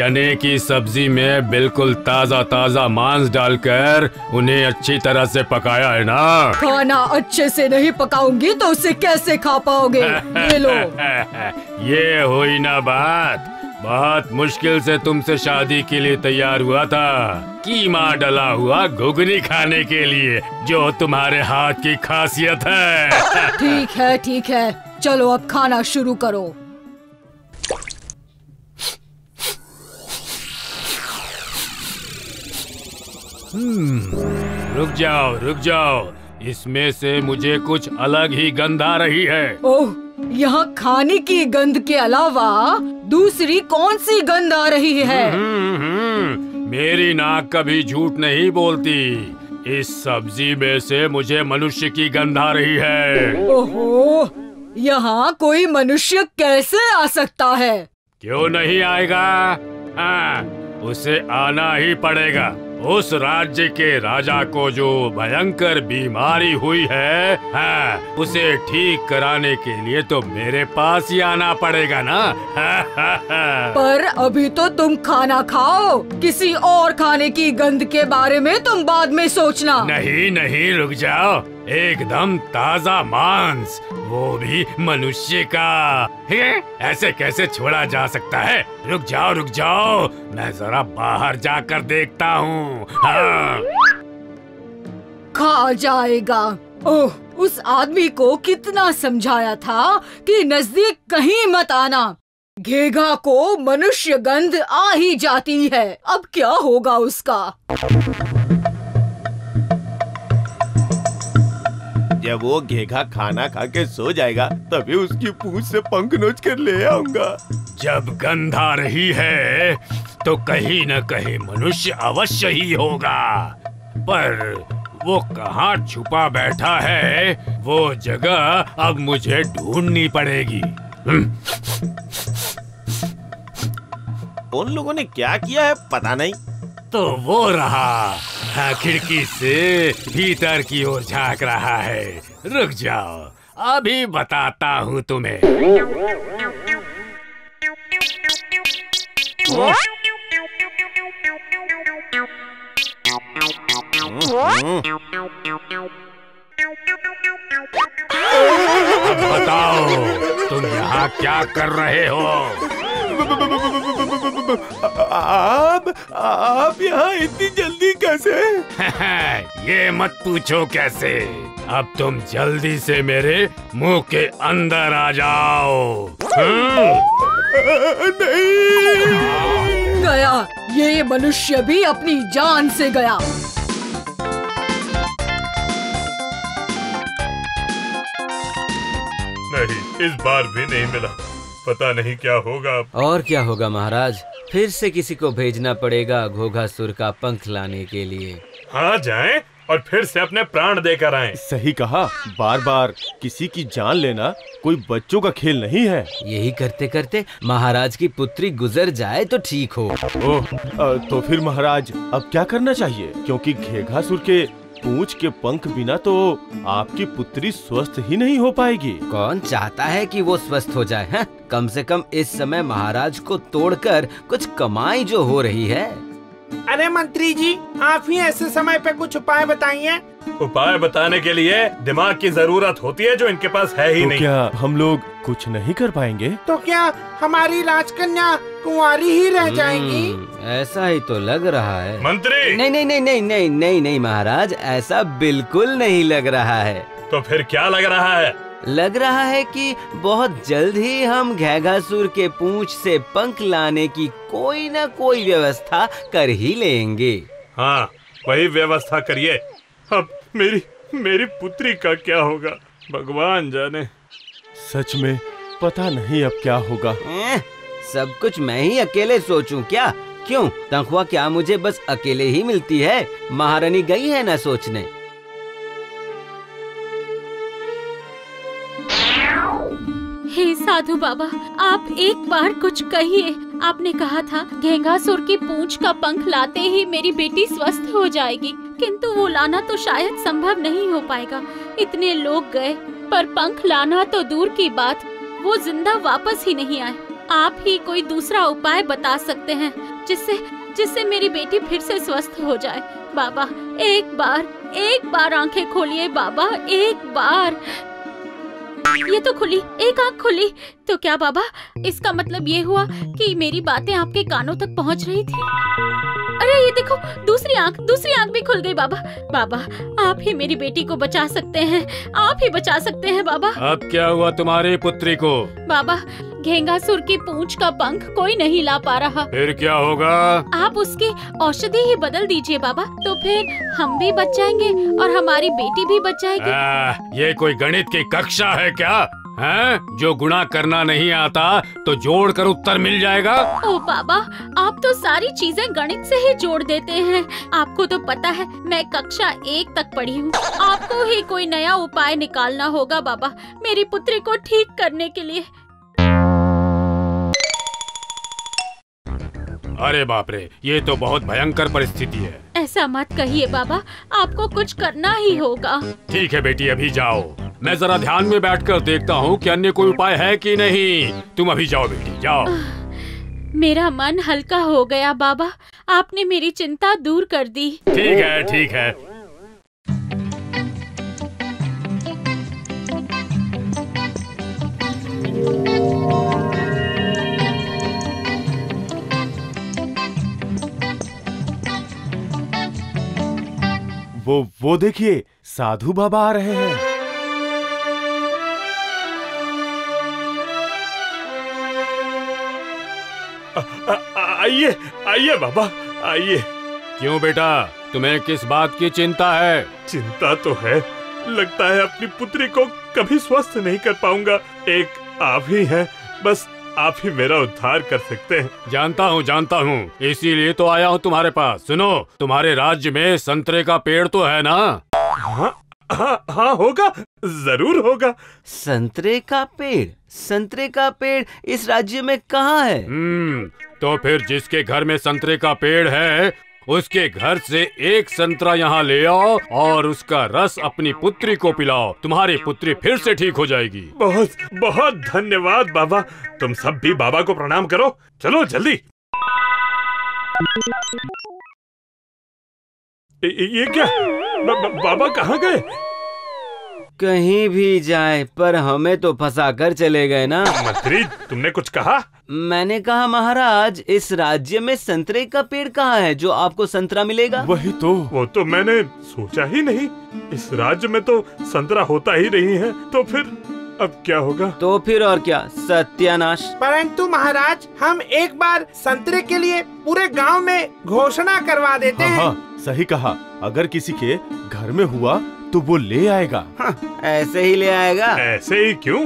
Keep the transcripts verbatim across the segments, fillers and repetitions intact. चने की सब्जी में बिल्कुल ताज़ा ताज़ा मांस डालकर उन्हें अच्छी तरह से पकाया है ना। खाना अच्छे से नहीं पकाऊंगी तो उसे कैसे खा पाओगे? ये लो। ये हुई ना बात। बहुत मुश्किल से तुमसे शादी के लिए तैयार हुआ था, कीमा डला हुआ घुघनी खाने के लिए जो तुम्हारे हाथ की खासियत है। ठीक है ठीक है, चलो अब खाना शुरू करो। हम्म, रुक जाओ रुक जाओ, इसमें से मुझे कुछ अलग ही गंध आ रही है। ओह, यहाँ खाने की गंध के अलावा दूसरी कौन सी गंध आ रही है? हम्म हम्म, मेरी नाक कभी झूठ नहीं बोलती। इस सब्जी में से मुझे मनुष्य की गंध आ रही है। ओहो, यहाँ कोई मनुष्य कैसे आ सकता है? क्यों नहीं आएगा? हाँ, उसे आना ही पड़ेगा। उस राज्य के राजा को जो भयंकर बीमारी हुई है, है उसे ठीक कराने के लिए तो मेरे पास ही आना पड़ेगा ना। है, है, है। पर अभी तो तुम खाना खाओ, किसी और खाने की गंध के बारे में तुम बाद में सोचना। नहीं नहीं, रुक जाओ। एकदम ताज़ा मांस, वो भी मनुष्य का। हे? ऐसे कैसे छोड़ा जा सकता है? रुक जाओ रुक जाओ, मैं जरा बाहर जाकर देखता हूँ। हाँ। खा जाएगा। ओह, उस आदमी को कितना समझाया था कि नजदीक कहीं मत आना। घेगा को मनुष्य गंध आ ही जाती है, अब क्या होगा उसका? जब वो घेगा खाना खा के सो जाएगा तभी उसकी पूंछ से पंख नोच कर ले आऊंगा। जब गंध आ रही है तो कहीं न कहीं मनुष्य अवश्य ही होगा, पर वो कहाँ छुपा बैठा है वो जगह अब मुझे ढूंढनी पड़ेगी। उन लोगों ने क्या किया है पता नहीं। तो वो रहा, खिड़की से भीतर की ओर झांक रहा है। रुक जाओ, अभी बताता हूँ तुम्हें। अब बताओ, तुम यहाँ क्या कर रहे हो? आप आप यहाँ इतनी जल्दी कैसे? ये मत पूछो कैसे। अब तुम जल्दी से मेरे मुंह के अंदर आ जाओ। नहीं गया, ये मनुष्य भी अपनी जान से गया। नहीं, इस बार भी नहीं मिला। पता नहीं क्या होगा। और क्या होगा महाराज, फिर से किसी को भेजना पड़ेगा घोघासुर का पंख लाने के लिए। हाँ, जाएं और फिर से अपने प्राण देकर आएं। सही कहा, बार बार किसी की जान लेना कोई बच्चों का खेल नहीं है। यही करते करते महाराज की पुत्री गुजर जाए तो ठीक हो। ओ, तो फिर महाराज अब क्या करना चाहिए? क्योंकि घेघासुर के पूंछ के पंख बिना तो आपकी पुत्री स्वस्थ ही नहीं हो पाएगी। कौन चाहता है कि वो स्वस्थ हो जाए? है? कम से कम इस समय महाराज को तोड़कर कुछ कमाई जो हो रही है। अरे मंत्री जी, आप ही ऐसे समय पे कुछ उपाय बताइए। उपाय बताने के लिए दिमाग की जरूरत होती है जो इनके पास है ही तो नहीं। क्या हम लोग कुछ नहीं कर पाएंगे? तो क्या हमारी राजकन्या कुंवारी ही रह जाएगी? ऐसा ही तो लग रहा है मंत्री। नहीं नहीं नहीं नहीं नहीं नहीं नहीं महाराज, ऐसा बिल्कुल नहीं लग रहा है। तो फिर क्या लग रहा है? लग रहा है कि बहुत जल्द ही हम घेघासुर के पूंछ से पंख लाने की कोई ना कोई व्यवस्था कर ही लेंगे। हाँ, वही व्यवस्था करिए। अब मेरी मेरी पुत्री का क्या होगा? भगवान जाने। सच में पता नहीं अब क्या होगा। ए, सब कुछ मैं ही अकेले सोचूं क्या? क्यों, तनख्वाह क्या मुझे बस अकेले ही मिलती है? महारानी गई है ना सोचने। हे साधु बाबा, आप एक बार कुछ कहिए। आपने कहा था घेघासुर की पूंछ का पंख लाते ही मेरी बेटी स्वस्थ हो जाएगी, किंतु वो लाना तो शायद संभव नहीं हो पाएगा। इतने लोग गए पर पंख लाना तो दूर की बात, वो जिंदा वापस ही नहीं आए। आप ही कोई दूसरा उपाय बता सकते हैं। जिससे जिससे मेरी बेटी फिर से स्वस्थ हो जाए। बाबा एक बार एक बार आंखें खोलिए बाबा, एक बार। ये तो खुली, एक आंख खुली। तो क्या बाबा इसका मतलब ये हुआ कि मेरी बातें आपके कानों तक पहुंच रही थी? अरे ये देखो, दूसरी आंख, दूसरी आंख भी खुल गई बाबा। बाबा आप ही मेरी बेटी को बचा सकते हैं, आप ही बचा सकते हैं बाबा। अब क्या हुआ तुम्हारी पुत्री को? बाबा घेंगासुर की पूंछ का पंख कोई नहीं ला पा रहा। फिर क्या होगा? आप उसकी औषधि ही बदल दीजिए बाबा, तो फिर हम भी बच जाएंगे और हमारी बेटी भी बच जाएगी। आ, ये कोई गणित की कक्षा है क्या? हैं? जो गुणा करना नहीं आता तो जोड़ कर उत्तर मिल जाएगा। ओ बाबा आप तो सारी चीजें गणित से ही जोड़ देते हैं। आपको तो पता है मैं कक्षा एक तक पढ़ी हूँ। आपको ही कोई नया उपाय निकालना होगा बाबा, मेरी पुत्री को ठीक करने के लिए। अरे बाप रे, ये तो बहुत भयंकर परिस्थिति है। ऐसा मत कहिए बाबा, आपको कुछ करना ही होगा। ठीक है बेटी, अभी जाओ, मैं जरा ध्यान में बैठकर देखता हूँ कि अन्य कोई उपाय है कि नहीं। तुम अभी जाओ बेटी, जाओ। आ, मेरा मन हल्का हो गया बाबा, आपने मेरी चिंता दूर कर दी। ठीक है ठीक है। वो वो देखिए, साधु बाबा आ रहे हैं। आइए आइए बाबा आइए। क्यों बेटा, तुम्हें किस बात की चिंता है? चिंता तो है, लगता है अपनी पुत्री को कभी स्वस्थ नहीं कर पाऊंगा। एक आप ही हैं, बस आप ही मेरा उद्धार कर सकते हैं। जानता हूँ जानता हूँ, इसीलिए तो आया हूँ तुम्हारे पास। सुनो, तुम्हारे राज्य में संतरे का पेड़ तो है ना? हाँ हाँ हाँ, होगा, जरूर होगा। संतरे का पेड़? संतरे का पेड़ इस राज्य में कहाँ है? हम्म, तो फिर जिसके घर में संतरे का पेड़ है उसके घर से एक संतरा यहाँ ले आओ और उसका रस अपनी पुत्री को पिलाओ। तुम्हारी पुत्री फिर से ठीक हो जाएगी। बहुत बहुत धन्यवाद बाबा। तुम सब भी बाबा को प्रणाम करो। चलो जल्दी। ये क्या, बा, बा, बाबा कहाँ गए? कहीं भी जाए पर हमें तो फंसा कर चले गए ना। मंत्री तुमने कुछ कहा? मैंने कहा महाराज, इस राज्य में संतरे का पेड़ कहाँ है जो आपको संतरा मिलेगा? वही तो, वो तो मैंने सोचा ही नहीं। इस राज्य में तो संतरा होता ही नहीं है, तो फिर अब क्या होगा? तो फिर और क्या, सत्यानाश। परंतु महाराज, हम एक बार संतरे के लिए पूरे गांव में घोषणा करवा देते हैं। हाँ, सही कहा, अगर किसी के घर में हुआ तो वो ले आएगा। हाँ, ऐसे ही ले आएगा? ऐसे ही क्यों,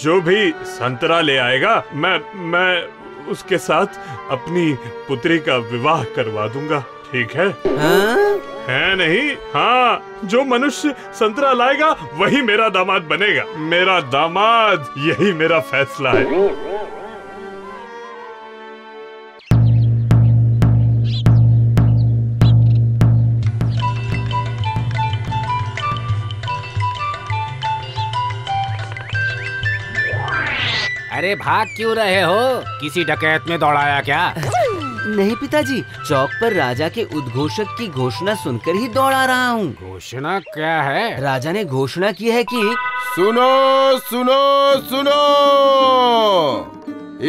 जो भी संतरा ले आएगा मैं मैं उसके साथ अपनी पुत्री का विवाह करवा दूंगा। ठीक है? हाँ? है नहीं? हाँ, जो मनुष्य संतरा लाएगा वही मेरा दामाद बनेगा। मेरा दामाद, यही मेरा फैसला है। अरे भाग क्यों रहे हो? किसी डकैत ने दौड़ाया क्या? नहीं पिताजी, चौक पर राजा के उद्घोषक की घोषणा सुनकर ही दौड़ आ रहा हूँ। घोषणा क्या है? राजा ने घोषणा की है कि सुनो सुनो सुनो,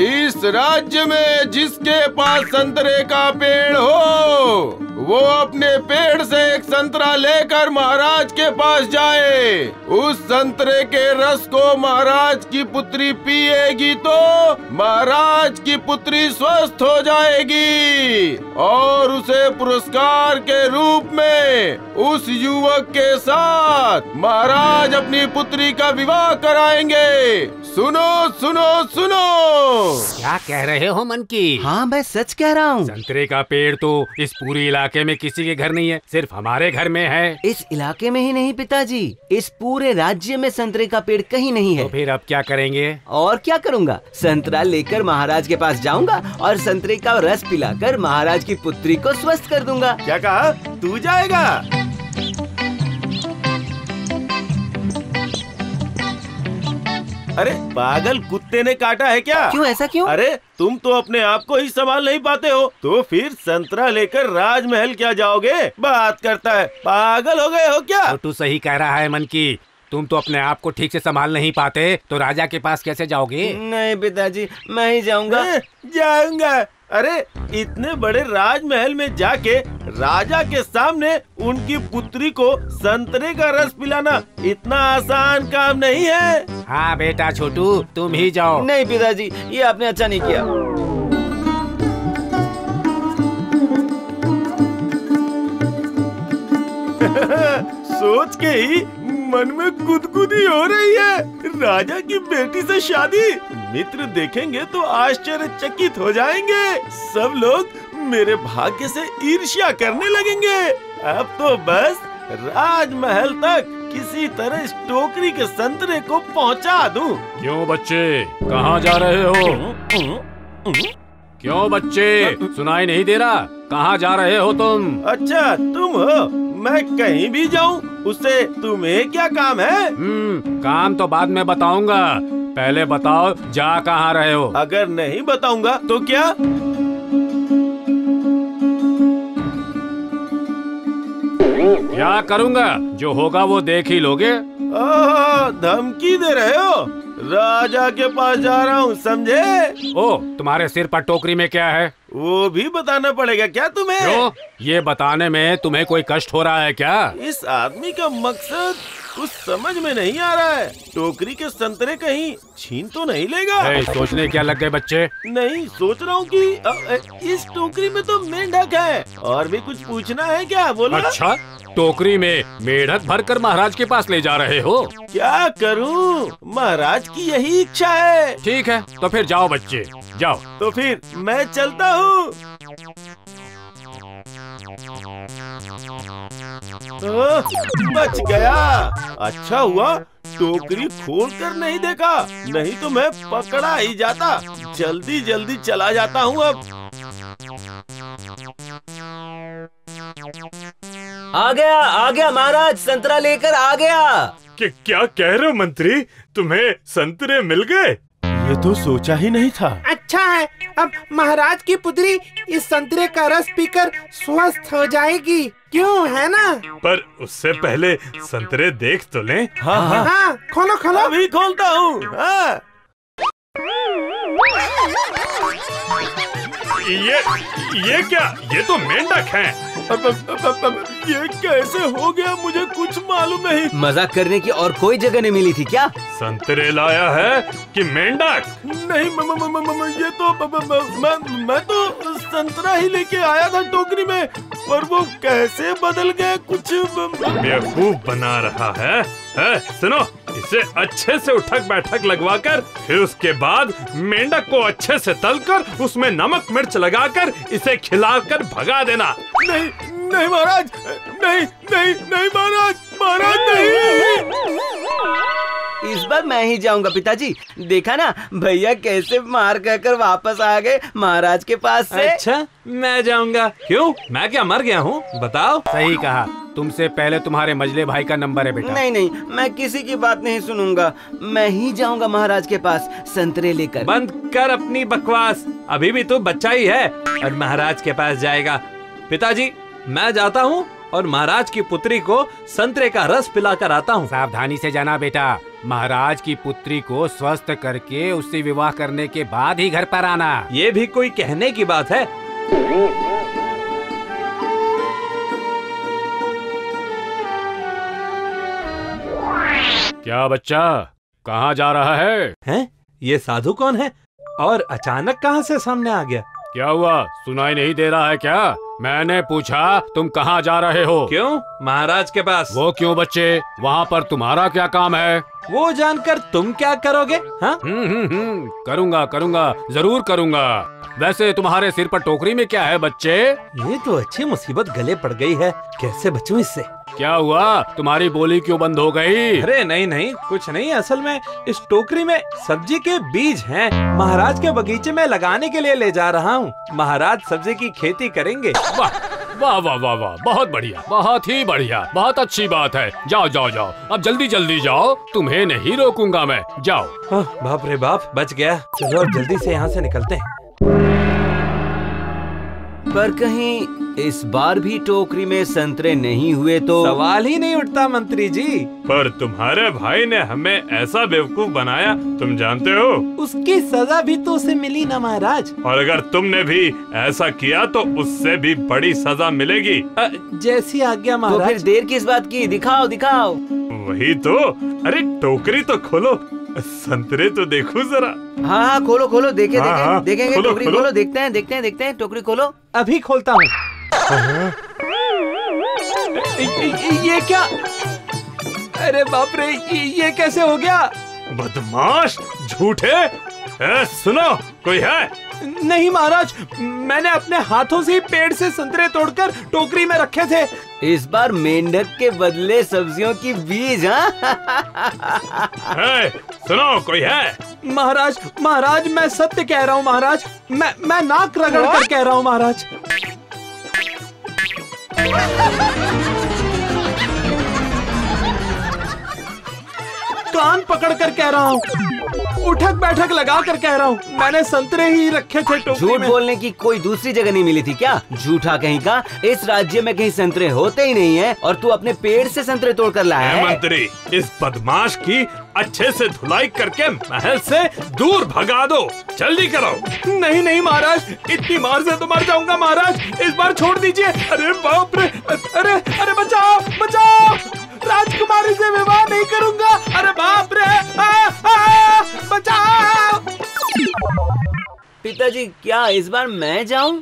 इस राज्य में जिसके पास संतरे का पेड़ हो वो अपने पेड़ से एक संतरा लेकर महाराज के पास जाए। उस संतरे के रस को महाराज की पुत्री पिएगी तो महाराज की पुत्री स्वस्थ हो जाएगी और उसे पुरस्कार के रूप में उस युवक के साथ महाराज अपनी पुत्री का विवाह कराएंगे। सुनो सुनो सुनो। क्या कह रहे हो मन की? हाँ मैं सच कह रहा हूँ। संतरे का पेड़ तो इस पूरे इलाके में किसी के घर नहीं है, सिर्फ हमारे घर में है। इस इलाके में ही नहीं पिताजी, इस पूरे राज्य में संतरे का पेड़ कहीं नहीं है। तो फिर अब क्या करेंगे? और क्या करूँगा, संतरा लेकर महाराज के पास जाऊँगा और संतरे का रस पिलाकर महाराज की पुत्री को स्वस्थ कर दूंगा। क्या कहा? तू जाएगा? अरे पागल कुत्ते ने काटा है क्या? क्यों ऐसा क्यों? अरे तुम तो अपने आप को ही संभाल नहीं पाते हो, तो फिर संतरा लेकर राजमहल क्या जाओगे? बात करता है, पागल हो गए हो क्या? तू सही कह रहा है मन की, तुम तो अपने आप को ठीक से संभाल नहीं पाते, तो राजा के पास कैसे जाओगे? नहीं पिताजी, मैं ही जाऊंगा। जाऊंगा? अरे इतने बड़े राजमहल में जाके राजा के सामने उनकी पुत्री को संतरे का रस पिलाना इतना आसान काम नहीं है। हाँ बेटा छोटू, तुम ही जाओ। नहीं पिताजी, ये आपने अच्छा नहीं किया। सोच के ही मन में गुदगुदी हो रही है। राजा की बेटी से शादी, मित्र देखेंगे तो आश्चर्यचकित हो जाएंगे। सब लोग मेरे भाग्य से ईर्ष्या करने लगेंगे। अब तो बस राजमहल तक किसी तरह इस टोकरी के संतरे को पहुंचा दूं। क्यों बच्चे, कहाँ जा रहे हो? क्यों बच्चे, सुनाई नहीं दे रहा? कहाँ जा रहे हो तुम? अच्छा तुम हो, मैं कहीं भी जाऊं, उससे तुम्हें क्या काम है? हम्म, काम तो बाद में बताऊंगा, पहले बताओ जा कहाँ रहे हो? अगर नहीं बताऊंगा तो क्या? क्या करूंगा? जो होगा वो देख ही लोगे। ओह, धमकी दे रहे हो? राजा के पास जा रहा हूँ, समझे? ओ, तुम्हारे सिर पर टोकरी में क्या है? वो भी बताना पड़ेगा क्या तुम्हें? क्यों? ये बताने में तुम्हें कोई कष्ट हो रहा है क्या? इस आदमी का मकसद कुछ समझ में नहीं आ रहा है। टोकरी के संतरे कहीं छीन तो नहीं लेगा? ए, सोचने क्या लग गए बच्चे? नहीं, सोच रहा हूँ कि इस टोकरी में तो मेंढक है। और भी कुछ पूछना है क्या? बोलो। अच्छा, टोकरी में मेंढक भरकर महाराज के पास ले जा रहे हो? क्या करूँ, महाराज की यही इच्छा है। ठीक है, तो फिर जाओ बच्चे, जाओ। तो फिर मैं चलता हूँ। बच गया, अच्छा हुआ टोकरी खोलकर नहीं देखा, नहीं तो मैं पकड़ा ही जाता। जल्दी जल्दी चला जाता हूँ। अब आ गया, आ गया महाराज, संतरा लेकर आ गया। कि क्या कह रहे हो मंत्री, तुम्हें संतरे मिल गए? ये तो सोचा ही नहीं था। अच्छा है, अब महाराज की पुत्री इस संतरे का रस पीकर स्वस्थ हो जाएगी, क्यों है ना? पर उससे पहले संतरे देख तो लें। हाँ हाँ, हाँ खोलो खोलो। अभी खोलता हूँ। हाँ। ये ये क्या? ये तो मेंढक हैं। ये कैसे हो गया, मुझे कुछ मालूम नहीं। मजाक करने की और कोई जगह नहीं मिली थी क्या? संतरे लाया है कि मेंढक? नहीं म, म, म, म, ये तो म, म, म, मैं तो संतरा ही लेके आया था टोकरी में, पर वो कैसे बदल गया कुछ बेवकूफ बना रहा है। है सुनो, इसे अच्छे से उठक बैठक लगवाकर, फिर उसके बाद मेंढक को अच्छे से तलकर उसमें नमक मिर्च लगाकर इसे खिलाकर भगा देना। नहीं नहीं महाराज, नहीं नहीं नहीं महाराज, महाराज नहीं। इस बार मैं ही जाऊंगा पिताजी। देखा ना भैया कैसे मार कहकर वापस आ गए महाराज के पास से। अच्छा मैं जाऊंगा? क्यों, मैं क्या मर गया हूँ? बताओ। सही कहा, तुमसे पहले तुम्हारे मजले भाई का नंबर है बेटा। नहीं नहीं, मैं किसी की बात नहीं सुनूंगा, मैं ही जाऊंगा महाराज के पास संतरे लेकर। बंद कर अपनी बकवास, अभी भी तो बच्चा ही है और महाराज के पास जाएगा। पिताजी मैं जाता हूँ और महाराज की पुत्री को संतरे का रस पिलाकर आता हूँ। सावधानी से जाना बेटा, महाराज की पुत्री को स्वस्थ करके उससे विवाह करने के बाद ही घर पर आना। ये भी कोई कहने की बात है? क्या बच्चा, कहाँ जा रहा है? हैं? ये साधु कौन है और अचानक कहाँ से सामने आ गया? क्या हुआ, सुनाई नहीं दे रहा है क्या? मैंने पूछा तुम कहाँ जा रहे हो? क्यों? महाराज के पास। वो क्यों बच्चे, वहाँ पर तुम्हारा क्या काम है? वो जानकर तुम क्या करोगे? हाँ? हम्म हम्म हम्म, करूँगा करूँगा, जरूर करूँगा। वैसे तुम्हारे सिर पर टोकरी में क्या है बच्चे? ये तो अच्छी मुसीबत गले पड़ गई है, कैसे बचूं इससे? क्या हुआ, तुम्हारी बोली क्यों बंद हो गई? अरे नहीं नहीं, कुछ नहीं, असल में इस टोकरी में सब्जी के बीज हैं, महाराज के बगीचे में लगाने के लिए ले जा रहा हूँ। महाराज सब्जी की खेती करेंगे। वाह वाह वाह वाह वाह, बहुत बढ़िया, बहुत ही बढ़िया, बहुत अच्छी बात है। जाओ जाओ जाओ, अब जल्दी जल्दी जाओ, तुम्हें नहीं रोकूंगा मैं, जाओ। हाँ, बाप रे बाप, बच गया। चलो अब जल्दी से यहाँ से निकलते हैं। पर कहीं इस बार भी टोकरी में संतरे नहीं हुए तो सवाल ही नहीं उठता मंत्री जी। पर तुम्हारे भाई ने हमें ऐसा बेवकूफ बनाया, तुम जानते हो, उसकी सजा भी तो उसे मिली ना महाराज। और अगर तुमने भी ऐसा किया तो उससे भी बड़ी सजा मिलेगी। अ, जैसी आज्ञा महाराज। तो फिर देर किस बात की, दिखाओ दिखाओ। वही तो, अरे टोकरी तो खोलो, संतरे तो देखो जरा। हाँ हाँ खोलो खोलो, देखे हाँ, देखे हाँ, देखेंगे खोलो, टोकरी खोलो, खोलो देखते हैं देखते हैं देखते हैं टोकरी खोलो। अभी खोलता हूँ। ये क्या, अरे बाप रे, ये कैसे हो गया? बदमाश झूठे, ए, सुनो कोई है? नहीं महाराज, मैंने अपने हाथों से पेड़ से संतरे तोड़कर टोकरी में रखे थे। इस बार मेंढक के बदले सब्जियों की बीज। ए, सुनो कोई है? महाराज महाराज मैं सत्य कह रहा हूँ महाराज, मैं मैं नाक रगड़ कर कह रहा हूँ महाराज। कान पकड़ कर कह रहा हूँ, उठक बैठक लगा कर कह रहा हूँ, मैंने संतरे ही रखे थे टोकरी में। झूठ बोलने की कोई दूसरी जगह नहीं मिली थी क्या? झूठा कहीं का, इस राज्य में कहीं संतरे होते ही नहीं है और तू अपने पेड़ से संतरे तोड़ कर लाया है। मंत्री, इस बदमाश की अच्छे से धुलाई करके महल से दूर भगा दो, जल्दी करो। नहीं नहीं महाराज, इतनी मार से तो मर जाऊंगा महाराज, इस बार छोड़ दीजिए। अरे बाप रे, अरे अरे बचाओ बचाओ, राजकुमारी से विवाह नहीं करूंगा। अरे बाप रे, आ, आ, आ, बचाओ। पिताजी क्या इस बार मैं जाऊं?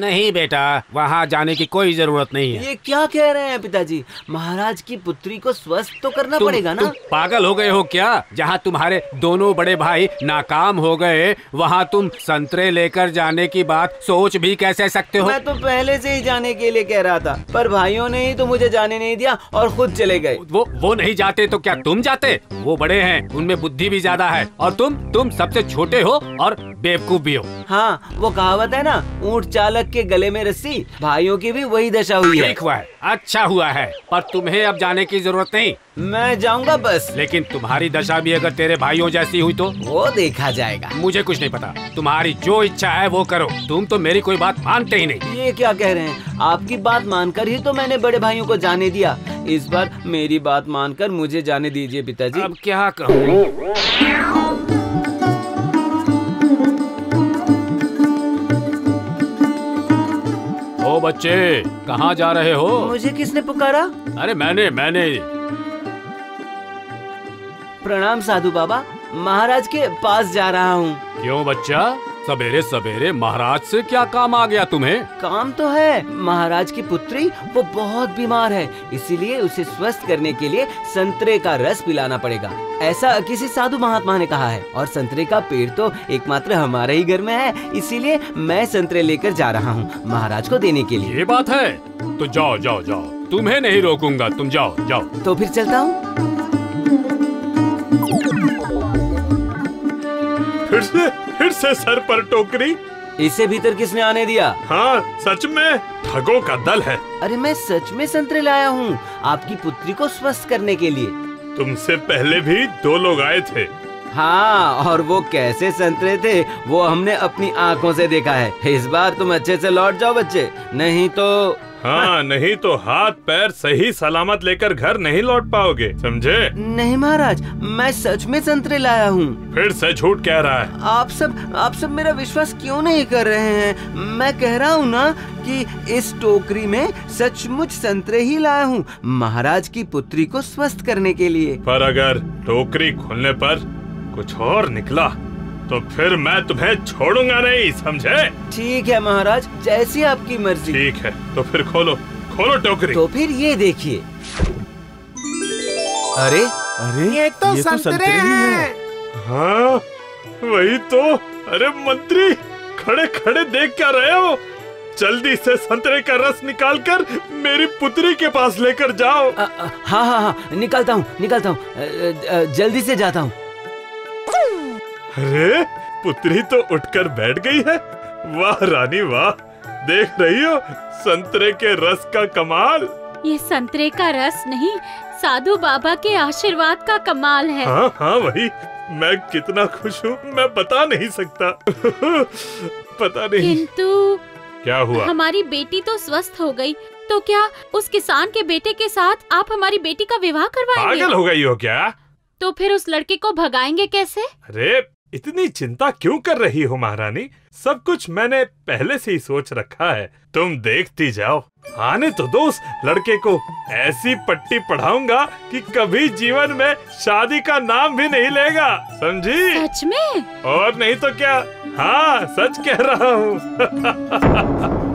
नहीं बेटा, वहाँ जाने की कोई जरूरत नहीं है। ये क्या कह रहे हैं पिताजी, महाराज की पुत्री को स्वस्थ तो करना तुम, पड़ेगा ना। तुम पागल हो गए हो क्या? जहाँ तुम्हारे दोनों बड़े भाई नाकाम हो गए, वहाँ तुम संतरे लेकर जाने की बात सोच भी कैसे सकते हो? मैं तो पहले से ही जाने के लिए कह रहा था, पर भाइयों ने ही तो मुझे जाने नहीं दिया और खुद चले गए। वो वो नहीं जाते तो क्या तुम जाते? वो बड़े हैं, उनमें बुद्धि भी ज्यादा है, और तुम तुम सबसे छोटे हो और बेवकूफ भी हो। हाँ, वो कहावत है ना, ऊंट चालक के गले में रस्सी। भाइयों की भी वही दशा हुई है। ठीक हुआ है, अच्छा हुआ है, पर तुम्हें अब जाने की जरूरत नहीं। मैं जाऊंगा बस। लेकिन तुम्हारी दशा भी अगर तेरे भाइयों जैसी हुई तो? वो देखा जाएगा, मुझे कुछ नहीं पता, तुम्हारी जो इच्छा है वो करो। तुम तो मेरी कोई बात मानते ही नहीं। ये क्या कह रहे हैं, आपकी बात मानकर ही तो मैंने बड़े भाइयों को जाने दिया। इस बार मेरी बात मानकर मुझे जाने दीजिए पिताजी। अब क्या कहूँ? ओ बच्चे, कहाँ जा रहे हो? मुझे किसने पुकारा? अरे मैंने मैंने प्रणाम साधु बाबा, महाराज के पास जा रहा हूँ। क्यों बच्चा, सवेरे सवेरे महाराज से क्या काम आ गया तुम्हें? काम तो है, महाराज की पुत्री वो बहुत बीमार है, इसीलिए उसे स्वस्थ करने के लिए संतरे का रस पिलाना पड़ेगा, ऐसा किसी साधु महात्मा ने कहा है। और संतरे का पेड़ तो एकमात्र हमारे ही घर में है, इसीलिए मैं संतरे लेकर जा रहा हूँ महाराज को देने के लिए। ये बात है, तो जाओ जाओ जाओ, तुम्हें नहीं रोकूंगा, तुम जाओ जाओ। तो फिर चलता हूँ। फिर से फिर से सर पर टोकरी। इसे भीतर किसने आने दिया? हाँ सच में ठगों का दल है। अरे मैं सच में संतरे लाया हूँ आपकी पुत्री को स्वस्थ करने के लिए। तुमसे पहले भी दो लोग आए थे। हाँ, और वो कैसे संतरे थे वो हमने अपनी आँखों से देखा है। इस बार तुम अच्छे से लौट जाओ बच्चे, नहीं तो हाँ नहीं तो हाथ पैर सही सलामत लेकर घर नहीं लौट पाओगे, समझे? नहीं महाराज, मैं सच में संतरे लाया हूँ। फिर से झूठ कह रहा है। आप सब आप सब मेरा विश्वास क्यों नहीं कर रहे हैं? मैं कह रहा हूँ ना कि इस टोकरी में सचमुच संतरे ही लाया हूँ महाराज की पुत्री को स्वस्थ करने के लिए। पर अगर टोकरी खोलने पर कुछ और निकला तो फिर मैं तुम्हें छोड़ूंगा नहीं, समझे? ठीक है महाराज, जैसी आपकी मर्जी। ठीक है, तो फिर खोलो खोलो टोकरी। तो फिर ये देखिए, अरे अरे ये तो ये संतरे, तो संतरे हैं। हाँ वही तो। अरे मंत्री, खड़े खड़े देख क्या रहे हो? जल्दी से संतरे का रस निकालकर मेरी पुत्री के पास लेकर जाओ। आ, आ, हाँ हाँ हाँ निकालता हूँ निकालता हूँ, जल्दी से जाता हूँ। अरे पुत्री तो उठकर बैठ गई है, वाह रानी वाह, देख रही हो संतरे के रस का कमाल। ये संतरे का रस नहीं, साधु बाबा के आशीर्वाद का कमाल है। हाँ हाँ वही, मैं कितना खुश हूँ मैं बता नहीं सकता। पता नहीं किंतु क्या हुआ? हमारी बेटी तो स्वस्थ हो गई, तो क्या उस किसान के बेटे के साथ आप हमारी बेटी का विवाह करवाएंगे? पागल हो गई हो क्या? तो फिर उस लड़के को भगाएंगे कैसे? अरे इतनी चिंता क्यों कर रही हो महारानी, सब कुछ मैंने पहले से ही सोच रखा है, तुम देखती जाओ। आने तो दो उस लड़के को, ऐसी पट्टी पढ़ाऊंगा कि कभी जीवन में शादी का नाम भी नहीं लेगा, समझी? सच में? और नहीं तो क्या। हाँ सच कह रहा हूँ।